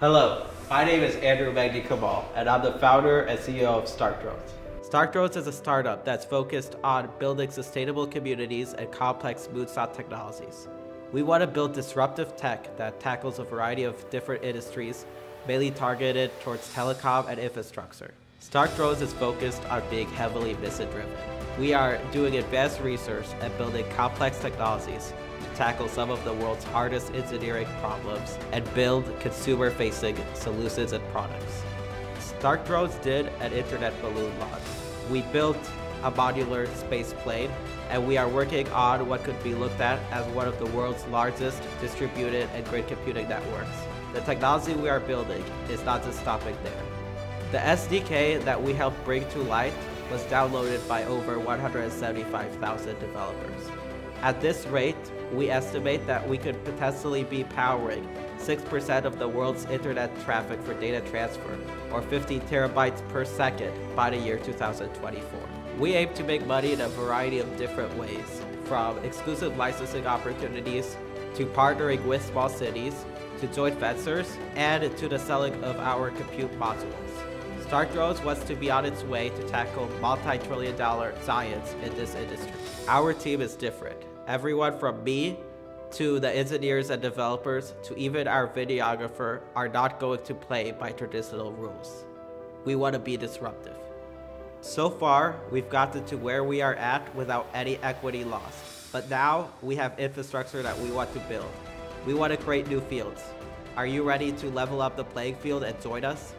Hello, my name is Andrew Magdy Kamal, and I'm the founder and CEO of Stark Drones. Stark Drones is a startup that's focused on building sustainable communities and complex moonshot technologies. We want to build disruptive tech that tackles a variety of different industries, mainly targeted towards telecom and infrastructure. Stark Drones is focused on being heavily mission-driven. We are doing advanced research and building complex technologies to tackle some of the world's hardest engineering problems and build consumer-facing solutions and products. Stark Drones did an internet balloon launch. We built a modular space plane, and we are working on what could be looked at as one of the world's largest distributed and grid computing networks. The technology we are building is not just stopping there. The SDK that we helped bring to light was downloaded by over 175,000 developers. At this rate, we estimate that we could potentially be powering 6% of the world's internet traffic for data transfer, or 50 terabytes per second, by the year 2024. We aim to make money in a variety of different ways, from exclusive licensing opportunities, to partnering with small cities, to joint ventures, and to the selling of our compute modules. Stark Drones wants to be on its way to tackle multi-trillion dollar giants in this industry. Our team is different. Everyone from me, to the engineers and developers, to even our videographer, are not going to play by traditional rules. We want to be disruptive. So far, we've gotten to where we are at without any equity loss. But now, we have infrastructure that we want to build. We want to create new fields. Are you ready to level up the playing field and join us?